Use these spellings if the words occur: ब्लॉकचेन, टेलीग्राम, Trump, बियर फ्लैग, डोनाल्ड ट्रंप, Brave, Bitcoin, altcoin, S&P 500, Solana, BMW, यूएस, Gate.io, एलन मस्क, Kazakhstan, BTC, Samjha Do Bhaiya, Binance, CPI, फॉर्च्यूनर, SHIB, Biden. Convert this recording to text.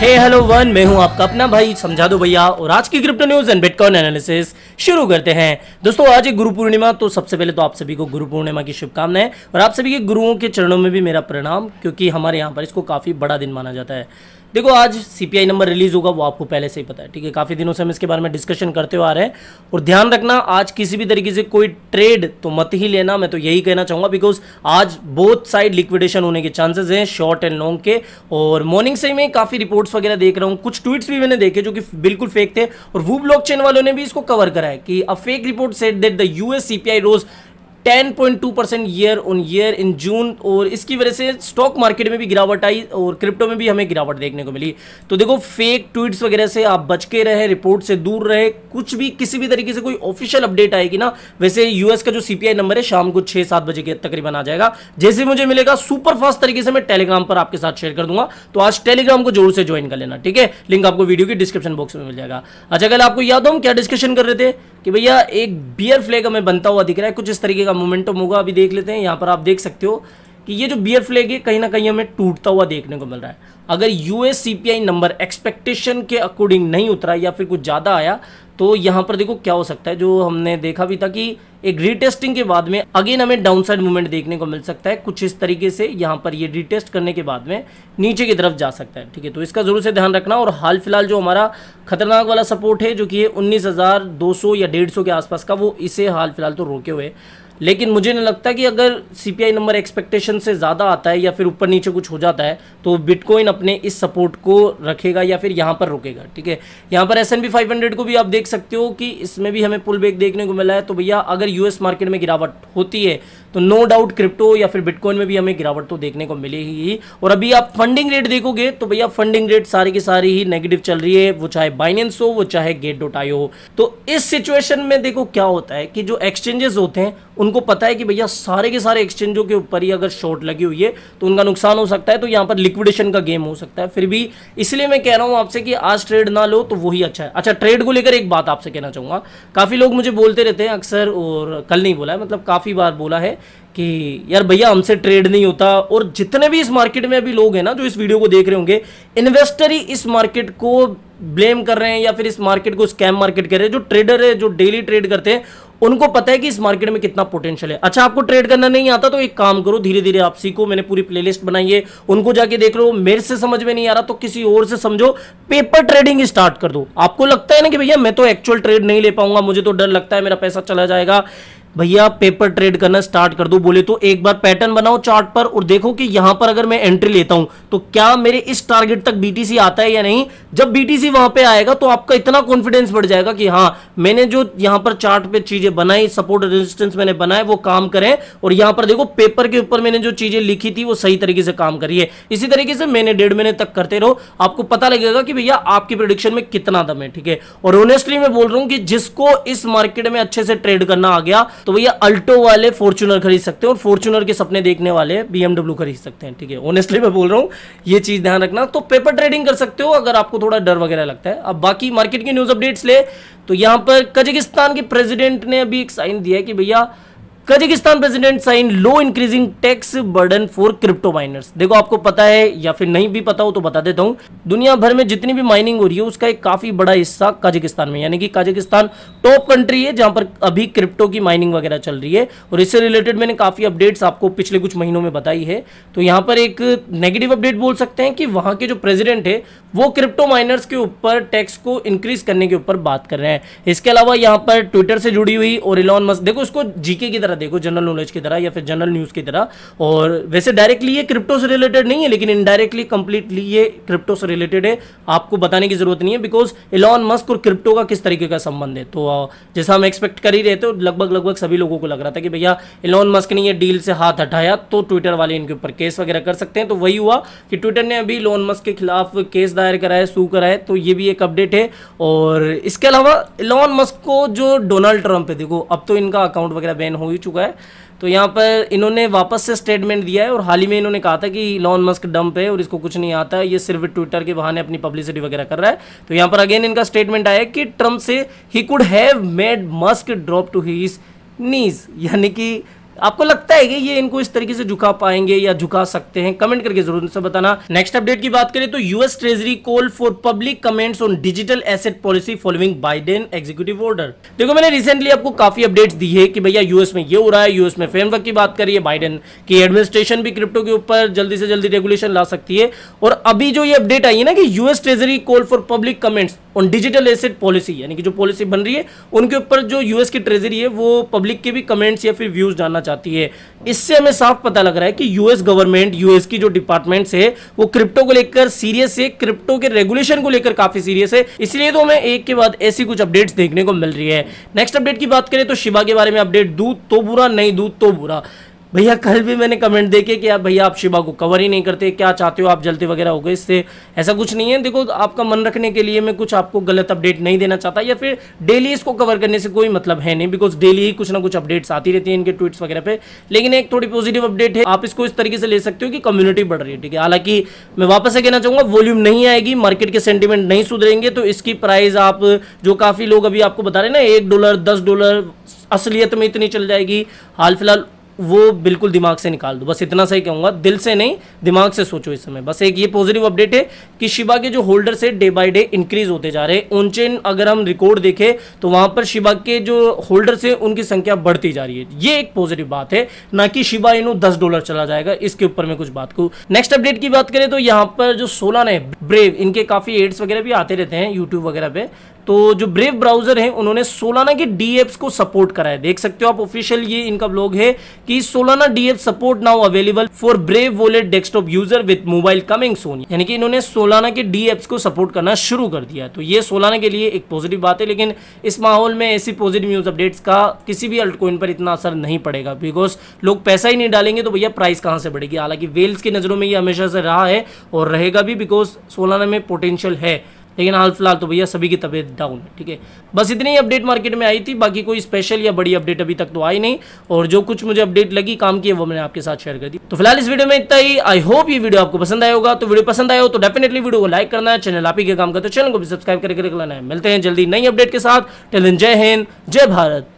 हे hello one, मैं हूं आपका अपना भाई समझा दो भैया और आज की crypto news and bitcoin analysis शुरू करते हैं। दोस्तों आज है गुरु पूर्णिमा, तो सबसे पहले तो आप सभी को गुरु पूर्णिमा की शुभकामनाएं और आप सभी के गुरुओं के चरणों में भी मेरा प्रणाम, क्योंकि हमारे यहाँ पर इसको काफ़ी बड़ा दिन माना जाता है। देखो आज सीपीआई नंबर रिलीज होगा, वो आपको पहले से ही पता है, ठीक है। काफ़ी दिनों से हम इसके बारे में डिस्कशन करते हुए आ रहे हैं और ध्यान रखना आज किसी भी तरीके से कोई ट्रेड तो मत ही लेना, मैं तो यही कहना चाहूँगा, बिकॉज आज बोथ साइड लिक्विडेशन होने के चांसेस हैं शॉर्ट एंड लॉन्ग के। और मॉर्निंग से मैं काफ़ी रिपोर्ट्स वगैरह देख रहा हूँ, कुछ ट्वीट्स भी मैंने देखे जो कि बिल्कुल फेक थे और वो ब्लॉकचेन वालों ने भी इसको कवर करा है कि a fake report said that the यूएस CPI rose 10.2% year on year in June और इसकी वजह से स्टॉक मार्केट में भी गिरावट आई और क्रिप्टो में भी हमें गिरावट देखने को मिली। तो देखो फेक ट्वीट्स वगैरह से आप बच के रहे, रिपोर्ट से दूर रहे, कुछ भी किसी भी तरीके से कोई ऑफिशियल अपडेट आएगी ना। वैसे यूएस का जो सीपीआई नंबर है शाम को 6-7 बजे के तकरीबन आ जाएगा, जैसे मुझे मिलेगा सुपर फास्ट तरीके से मैं टेलीग्राम पर आपके साथ शेयर कर दूंगा, तो आज टेलीग्राम को जरूर से ज्वाइन कर लेना, ठीक है। लिंक आपको वीडियो के डिस्क्रिप्शन बॉक्स में मिल जाएगा। अच्छा कल आपको याद हो हम क्या डिस्कशन कर रहे थे कि भैया एक बियर फ्लैग हमें बनता हुआ दिख रहा है, कुछ इस तरीके का मोमेंटम होगा। अभी देख लेते हैं, यहाँ पर आप देख सकते हो कि ये जो बियर फ्लैग है कहीं ना कहीं हमें टूटता हुआ देखने को मिल रहा है। अगर यूएस सीपीआई नंबर एक्सपेक्टेशन के अकॉर्डिंग नहीं उतरा या फिर कुछ ज़्यादा आया तो यहाँ पर देखो क्या हो सकता है, जो हमने देखा भी था कि एक रीटेस्टिंग के बाद में अगेन हमें डाउनसाइड मूवमेंट देखने को मिल सकता है। कुछ इस तरीके से यहाँ पर ये रीटेस्ट करने के बाद में नीचे की तरफ जा सकता है, ठीक है। तो इसका ज़रूर से ध्यान रखना। और हाल फिलहाल जो हमारा खतरनाक वाला सपोर्ट है जो कि 19,200 या 1,500 के आसपास का, वो इसे हाल फिलहाल तो रोके हुए, लेकिन मुझे नहीं लगता कि अगर सीपीआई नंबर एक्सपेक्टेशन से ज़्यादा आता है या फिर ऊपर नीचे कुछ हो जाता है तो बिटकॉइन अपने इस सपोर्ट को रखेगा या फिर यहाँ पर रुकेगा, ठीक है। यहाँ पर S&P 500 को भी आप देख सकते हो कि इसमें भी हमें पुल बैक देखने को मिला है। तो भैया अगर यूएस मार्केट में गिरावट होती है तो नो डाउट क्रिप्टो या फिर बिटकॉइन में भी हमें गिरावट तो देखने को मिलेगी ही। और अभी आप फंडिंग रेट देखोगे तो भैया फंडिंग रेट सारी की सारी ही नेगेटिव चल रही है, वो चाहे बाइनेंस हो वो चाहे Gate.io हो। तो इस सिचुएशन में देखो क्या होता है कि जो एक्सचेंजेस होते हैं उनको पता है कि भैया सारे के सारे एक्सचेंजों के ऊपर ही अगर शॉर्ट लगी हुई है तो उनका नुकसान हो सकता है, तो यहाँ पर लिक्विडेशन का गेम हो सकता है। फिर भी इसलिए मैं कह रहा हूँ आपसे कि आज ट्रेड ना लो तो वही अच्छा है। अच्छा ट्रेड को लेकर एक बात आपसे कहना चाहूँगा, काफ़ी लोग मुझे बोलते रहते हैं अक्सर, और कल नहीं बोला है मतलब काफ़ी बार बोला है कि यार भैया हमसे ट्रेड नहीं होता। और जितने भी इस मार्केट में अभी लोग हैं ना जो इस वीडियो को देख रहे होंगे, इन्वेस्टर ही इस मार्केट को ब्लेम कर रहे हैं या फिर इस मार्केट को स्कैम मार्केट कर रहे हैं। जो ट्रेडर है जो डेली ट्रेड करते हैं उनको पता है कि इस मार्केट में कितना पोटेंशियल है। अच्छा आपको ट्रेड करना नहीं आता तो एक काम करो, धीरे धीरे आप सीखो, मैंने पूरी प्लेलिस्ट बनाई है उनको जाके देख लो। मेरे से समझ में नहीं आ रहा तो किसी और से समझो, पेपर ट्रेडिंग स्टार्ट कर दो। आपको लगता है ना कि भैया मैं तो एक्चुअल ट्रेड नहीं ले पाऊंगा, मुझे तो डर लगता है मेरा पैसा चला जाएगा, भैया पेपर ट्रेड करना स्टार्ट कर दो। बोले तो एक बार पैटर्न बनाओ चार्ट पर और देखो कि यहां पर अगर मैं एंट्री लेता हूं तो क्या मेरे इस टारगेट तक बीटीसी आता है या नहीं। जब बीटीसी वहां पे आएगा तो आपका इतना कॉन्फिडेंस बढ़ जाएगा कि हाँ मैंने जो यहां पर चार्ट पे चीजें बनाई, सपोर्ट रेजिस्टेंस मैंने बनाए वो काम करें, और यहां पर देखो पेपर के ऊपर मैंने जो चीजें लिखी थी वो सही तरीके से काम करी है। इसी तरीके से महीने 1.5 महीने तक करते रहो, आपको पता लगेगा कि भैया आपकी प्रेडिक्शन में कितना दम है, ठीक है। और ऑनेस्टली मैं बोल रहा हूँ कि जिसको इस मार्केट में अच्छे से ट्रेड करना आ गया तो भैया अल्टो वाले फॉर्च्यूनर खरीद सकते हैं और फॉर्च्यूनर के सपने देखने वाले BMW खरीद सकते हैं, ठीक है। ऑनेस्टली मैं बोल रहा हूँ, ये चीज ध्यान रखना। तो पेपर ट्रेडिंग कर सकते हो अगर आपको थोड़ा डर वगैरह लगता है। अब बाकी मार्केट की न्यूज अपडेट्स ले तो यहाँ पर कजाकिस्तान के प्रेसिडेंट ने अभी एक साइन दिया है कि भैया Kazakhstan president sign law increasing tax burden for crypto miners. देखो आपको पता है या फिर नहीं भी पता हो तो बता देता हूँ, दुनिया भर में जितनी भी माइनिंग हो रही है उसका एक काफी बड़ा हिस्सा कजाकिस्तान में, यानी कि कजाकिस्तान टॉप कंट्री है जहां पर अभी क्रिप्टो की माइनिंग वगैरह चल रही है। और इससे रिलेटेड मैंने काफी अपडेट्स आपको पिछले कुछ महीनों में बताई है। तो यहाँ पर एक नेगेटिव अपडेट बोल सकते हैं कि वहां के जो प्रेसिडेंट है वो क्रिप्टो माइनर्स के ऊपर टैक्स को इंक्रीज करने के ऊपर बात कर रहे हैं। इसके अलावा यहाँ पर ट्विटर से जुड़ी हुई और एलन मस्क, देखो इसको जीके की तरह देखो, जनरल नॉलेज की तरह या फिर जनरल न्यूज की तरह। और वैसे डायरेक्टली ये क्रिप्टो से रिलेटेड नहीं है लेकिन इनडायरेक्टली कंप्लीटली ये क्रिप्टो से रिलेटेड है, आपको बताने की जरूरत नहीं है, बिकॉज एलन मस्क और क्रिप्टो का किस तरीके का संबंध है। तो जैसा हम एक्सपेक्ट कर ही रहे थे, लगभग सभी लोगों को लग रहा था कि भैया एलन मस्क ने ये डील से हाथ हटाया तो ट्विटर वाले इनके ऊपर केस वगैरह कर सकते हैं। तो वही हुआ कि ट्विटर ने अभी एलन मस्क के खिलाफ केस दायर करा है, सू करा है, तो ये भी एक अपडेट है। और इसके अलावा एलन मस्क को जो डोनाल्ड ट्रंप है, देखो अब तो इनका अकाउंट वगैरह बैन हो चुका है, तो यहाँ पर इन्होंने वापस से स्टेटमेंट दिया है और हाल ही में इन्होंने कहा था कि एलन मस्क डंप है और इसको कुछ नहीं आता है, ये सिर्फ ट्विटर के बहाने अपनी पब्लिसिटी वगैरह कर रहा है। तो यहाँ पर अगेन इनका स्टेटमेंट आया कि ट्रम्प से ही could have made Musk drop to his knees, यानी कि आपको लगता है कि ये इनको इस तरीके से झुका पाएंगे या झुका सकते हैं? कमेंट करके जरूर से बताना। नेक्स्ट अपडेट की बात करें तो यूएस treasury call for public comments on digital asset policy following Biden executive order. देखो मैंने रिसेंटली आपको काफी अपडेट्स दी है कि भैया यूएस में ये हो रहा है, यूएस में फ्रेमवर्क की बात करिए, बाइडेन की एडमिनिस्ट्रेशन भी क्रिप्टो के ऊपर जल्दी से जल्दी रेगुलेशन ला सकती है। और अभी जो ये अपडेट आई है ना कि यूएस treasury call for public comments on digital asset policy, यानी कि जो पॉलिसी बन रही है उनके ऊपर जो यूएस की ट्रेजरी है वो पब्लिक के भी कमेंट्स या फिर व्यूज जानना चाहती है। इससे हमें साफ पता लग रहा है कि यूएस गवर्नमेंट, यूएस की जो डिपार्टमेंट्स है वो क्रिप्टो को लेकर सीरियस है, क्रिप्टो के रेगुलेशन को लेकर काफी सीरियस है, इसलिए तो हमें एक के बाद ऐसी कुछ अपडेट्स देखने को मिल रही है। नेक्स्ट अपडेट की बात करें तो शिबा के बारे में अपडेट, दूध तो बुरा नहीं, दूध तो बुरा। भैया कल भी मैंने कमेंट देखे कि आप भैया आप शिबा को कवर ही नहीं करते, क्या चाहते हो आप, जलते वगैरह हो गए। इससे ऐसा कुछ नहीं है, देखो आपका मन रखने के लिए मैं कुछ आपको गलत अपडेट नहीं देना चाहता या फिर डेली इसको कवर करने से कोई मतलब है नहीं, बिकॉज डेली ही कुछ ना कुछ अपडेट्स आती रहती हैं इनके ट्वीट्स वगैरह पे। लेकिन एक थोड़ी पॉजिटिव अपडेट है, आप इसको इस तरीके से ले सकते हो कि कम्युनिटी बढ़ रही है, ठीक है। हालांकि मैं वापस से कहना चाहूँगा वॉल्यूम नहीं आएगी, मार्केट के सेंटिमेंट नहीं सुधरेंगे, तो इसकी प्राइस आप जो काफ़ी लोग अभी आपको बता रहे हैं ना $1 $10 असलियत में इतनी चल जाएगी, हाल फिलहाल वो बिल्कुल दिमाग से निकाल दो। बस इतना सही कहूँगा, दिल से नहीं दिमाग से सोचो इस समय। बस एक ये पॉजिटिव अपडेट है कि शिबा के जो होल्डर्स है डे बाय डे इंक्रीज होते जा रहे हैं। ऑन चेन अगर हम रिकॉर्ड देखें तो वहाँ पर शिबा के जो होल्डर्स है उनकी संख्या बढ़ती जा रही है, ये एक पॉजिटिव बात है, ना कि शिबा इनू $10 चला जाएगा इसके ऊपर मैं कुछ बात कहूँ। नेक्स्ट अपडेट की बात करें तो यहाँ पर जो सोलाना है, ब्रेव, इनके काफ़ी एड्स वगैरह भी आते रहते हैं यूट्यूब वगैरह पे, तो जो ब्रेव ब्राउजर है उन्होंने सोलाना के डीएप्स को सपोर्ट कराया। देख सकते हो आप ऑफिशियल ये इनका ब्लॉग है कि Solana dApps support now available for Brave wallet desktop user with mobile coming soon, यानी कि इन्होंने सोलाना के डीएप्स को सपोर्ट करना शुरू कर दिया। तो ये सोलाना के लिए एक पॉजिटिव बात है, लेकिन इस माहौल में ऐसी पॉजिटिव न्यूज अपडेट्स का किसी भी अल्टकॉइन पर इतना असर नहीं पड़ेगा, बिकॉज लोग पैसा ही नहीं डालेंगे तो भैया प्राइस कहाँ से बढ़ेगी। हालांकि वेल्स की नज़रों में ये हमेशा से रहा है और रहेगा भी, बिकॉज सोलाना में पोटेंशियल है, लेकिन हाल फिलहाल तो भैया सभी की तबीयत डाउन है, ठीक है। बस इतनी ही अपडेट मार्केट में आई थी, बाकी कोई स्पेशल या बड़ी अपडेट अभी तक तो आई नहीं, और जो कुछ मुझे अपडेट लगी काम की वो मैंने आपके साथ शेयर कर दी। तो फिलहाल इस वीडियो में इतना ही। आई होप ये वीडियो आपको पसंद आया होगा, तो वीडियो पसंद आया हो तो डेफिनेटली वीडियो को लाइक करना है, चैनल आप ही के काम करते हो चैनल को भी सब्सक्राइब करके रख लेना है। मिलते हैं जल्दी नई अपडेट के साथ, टिल देन जय हिंद जय भारत।